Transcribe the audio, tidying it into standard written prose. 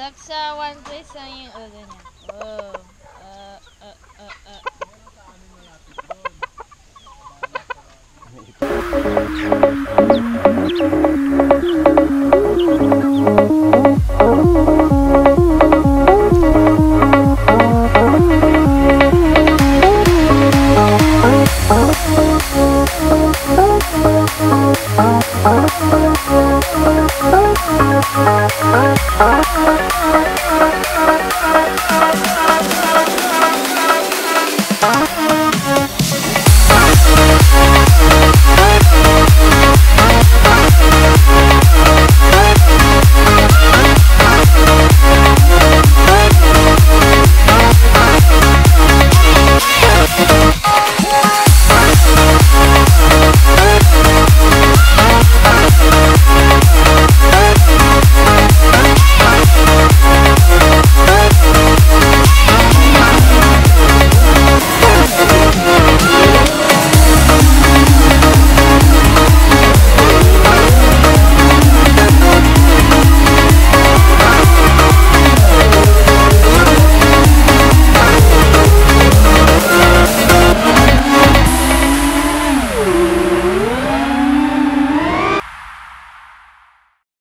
Laksa 1 3 3 oh ganyan. Oh.